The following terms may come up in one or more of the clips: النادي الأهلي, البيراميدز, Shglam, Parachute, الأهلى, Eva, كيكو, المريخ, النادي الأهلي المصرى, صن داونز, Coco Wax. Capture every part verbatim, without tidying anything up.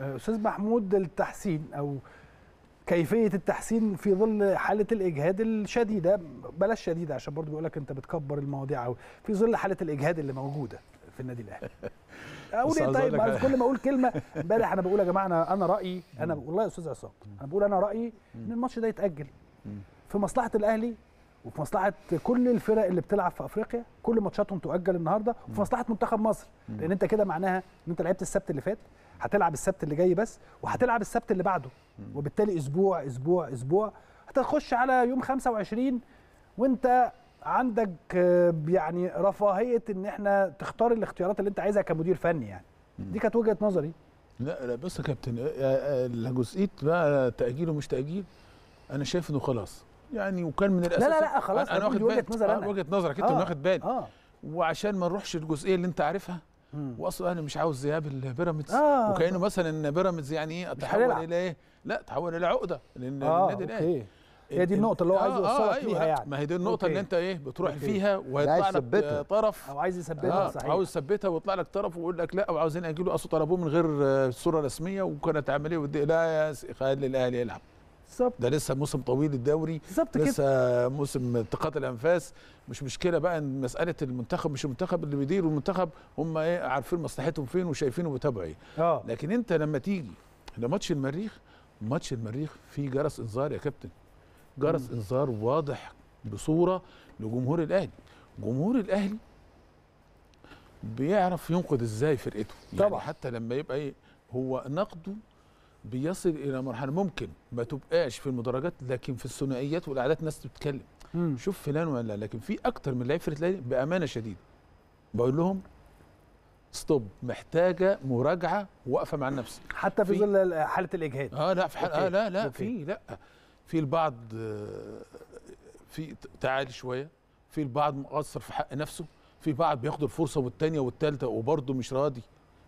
أستاذ محمود، التحسين أو كيفية التحسين في ظل حالة الإجهاد الشديدة، بلاش شديدة عشان برضه بيقول لك أنت بتكبر المواضيع أوي، في ظل حالة الإجهاد اللي موجودة في النادي الأهلي. أقول إيه طيب؟ كل ما أقول كلمة امبارح أنا بقول يا جماعة أنا أنا رأيي، أنا والله يا أستاذ عصام أنا بقول أنا رأيي إن الماتش ده يتأجل في مصلحة الأهلي وفي مصلحة كل الفرق اللي بتلعب في أفريقيا، كل ماتشاتهم تؤجل النهارده، وفي مصلحة منتخب مصر، لأن أنت كده معناها إن أنت لعبت السبت اللي فات، هتلعب السبت اللي جاي بس، وهتلعب السبت اللي بعده، وبالتالي اسبوع اسبوع اسبوع هتخش على يوم خمسة وعشرين وانت عندك يعني رفاهيه ان احنا تختار الاختيارات اللي انت عايزها كمدير فني. يعني دي كانت وجهه نظري. لا لا بص يا كابتن، جزئيه بقى تاجيل ومش تاجيل انا شايف انه خلاص يعني، وكان من الاساس. لا لا لا خلاص، انا واخد وجهه نظري، انا وجهه نظرك انت، واخد بالي آه. وعشان ما نروحش الجزئيه اللي انت عارفها، واصلا انا مش عاوز ذهاب البيراميدز آه وكانه مثلا ان بيراميدز يعني ايه تحول الى ايه؟ لا تحول الى عقده لان آه النادي الاهلي. هي دي النقطه اللي هو عايز يوصلك آه فيها يعني. ما هي دي النقطه اللي انت ايه بتروح أوكي. فيها وهيطلع لك طرف او عايز يثبتها آه صحيح، عاوز يثبتها ويطلع لك طرف ويقول لك لا وعاوزين اجله، اصل طلبوه من غير صوره رسميه وكانت عمليه ودي لا خلي الاهلي يلعب. بالظبط، ده لسه موسم طويل الدوري، لسه موسم التقاط الانفاس، مش مشكله بقى مساله المنتخب، مش المنتخب اللي بيدير والمنتخب، هم ايه عارفين مصلحتهم فين وشايفين وبيتابعوا ايه. اه لكن انت لما تيجي لماتش المريخ، ماتش المريخ فيه جرس انذار يا كابتن، جرس انذار واضح بصوره لجمهور الاهلي. جمهور الاهلي بيعرف ينقد ازاي فرقته طبعا، يعني حتى لما يبقى ايه هو نقده بيصل الى مرحله ممكن ما تبقاش في المدرجات، لكن في الثنائيات والاعداد ناس بتتكلم مم. شوف فلان ولا، لكن في اكتر من لعيب فرقه الاهلي بامانه شديده بقول لهم ستوب، محتاجه مراجعه واقفه مع نفسها حتى في ظل حاله الاجهاد. اه لا في حاله آه لا لا في لا في البعض في تعالي شويه، في البعض مقصر في حق نفسه، في بعض بياخد الفرصه والثانيه والثالثه وبرضه مش راضي،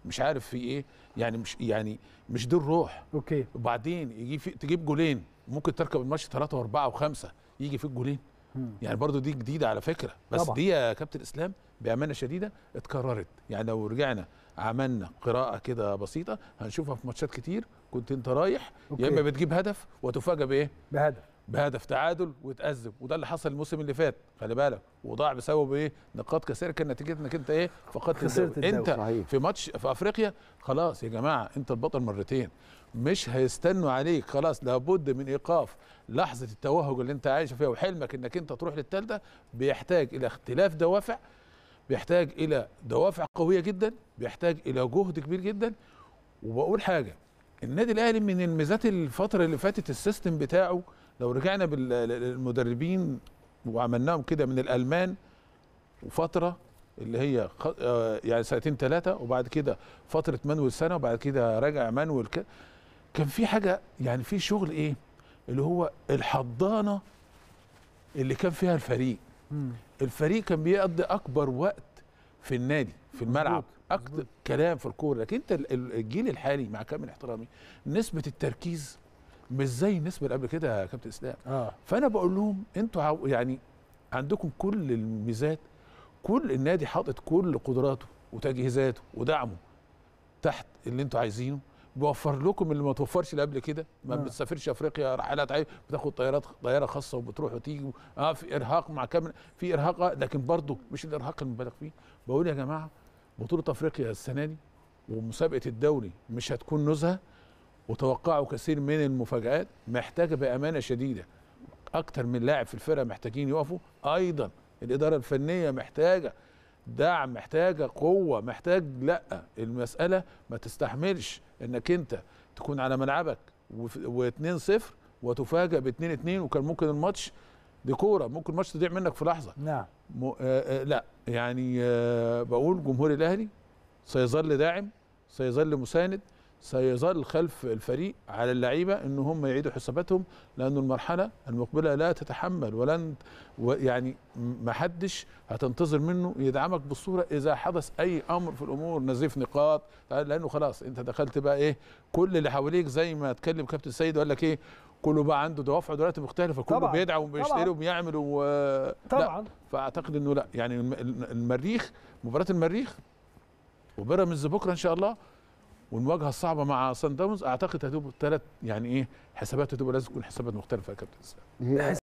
مش عارف في ايه يعني، مش يعني مش دي الروح. اوكي وبعدين يجي في تجيب جولين، ممكن تركب الماتش ثلاثه واربعه وخمسه يجي فيك جولين مم. يعني برضو دي جديده على فكره، بس طبعا. دي يا كابتن اسلام بامانه شديده اتكررت، يعني لو رجعنا عملنا قراءه كده بسيطه هنشوفها في ماتشات كتير، كنت انت رايح يا اما بتجيب هدف وتفاجئ بايه؟ بهدف بهدف تعادل وتأذب، وده اللي حصل الموسم اللي فات خلي بالك، وضاع بسبب ايه؟ نقاط كثيره كان نتيجتك انت ايه؟ فقدت الدوري. انت صحيح. في ماتش في افريقيا خلاص يا جماعه انت البطل مرتين، مش هيستنوا عليك، خلاص لابد من ايقاف لحظه التوهج اللي انت عايش فيها وحلمك انك انت تروح للثالثه، بيحتاج الى اختلاف دوافع، بيحتاج الى دوافع قويه جدا، بيحتاج الى جهد كبير جدا. وبقول حاجه، النادي الاهلي من الميزات الفتره اللي فاتت السيستم بتاعه، لو رجعنا بالمدربين وعملناهم كده من الالمان وفتره اللي هي يعني سنتين ثلاثه، وبعد كده فتره مانويل سنه، وبعد كده راجع مانويل، كان في حاجه يعني في شغل ايه اللي هو الحضانه اللي كان فيها الفريق مم. الفريق كان بيقضي اكبر وقت في النادي في الملعب، اكتر كلام في الكوره. لكن انت الجيل الحالي مع كامل احترامي نسبه التركيز مش زي النسبه اللي قبل كده يا كابتن اسلام آه. فانا بقول لهم انتوا يعني عندكم كل الميزات، كل النادي حاطط كل قدراته وتجهيزاته ودعمه تحت اللي انتوا عايزينه، بيوفر لكم اللي ما توفرش اللي قبل كده، ما آه. بتسافرش افريقيا رحلات عايز، بتاخد طيارات طياره خاصه وبتروح وتيجي اه في ارهاق مع كامل في ارهاق، لكن برضه مش الارهاق المبالغ فيه. بقول يا جماعه بطوله افريقيا السنه دي ومسابقه الدوري مش هتكون نزهه، وتوقعوا كثير من المفاجآت، محتاجه بأمانة شديدة أكتر من لاعب في الفرقة محتاجين يقفوا، أيضا الإدارة الفنية محتاجة دعم، محتاجة قوة، محتاج لأ المسألة ما تستحملش إنك أنت تكون على ملعبك واثنين صفر وتفاجأ باثنين اثنين، وكان ممكن الماتش دي كورة، ممكن الماتش تضيع منك في لحظة. نعم آه آه لا يعني آه بقول جمهور الأهلي سيظل داعم، سيظل مساند، سيظل خلف الفريق، على اللعيبه ان هم يعيدوا حساباتهم، لان المرحله المقبله لا تتحمل، ولن يعني ما حدش هتنتظر منه يدعمك بالصوره اذا حدث اي امر في الامور، نزيف نقاط، لانه خلاص انت دخلت بقى ايه كل اللي حواليك زي ما اتكلم كابتن سيد وقال لك ايه، كله بقى عنده دوافع دلوقتي مختلفه، كله بيدعم وبيشتري وبيعمل و... طبعا. فاعتقد انه لا يعني المريخ، مباراه المريخ وبيراميدز بكره ان شاء الله، والمواجهه الصعبه مع صن داونز اعتقد هتبقى ثلاث يعني ايه حسابات هتبقى لازم تكون حسابات مختلفه يا كابتن اسلام.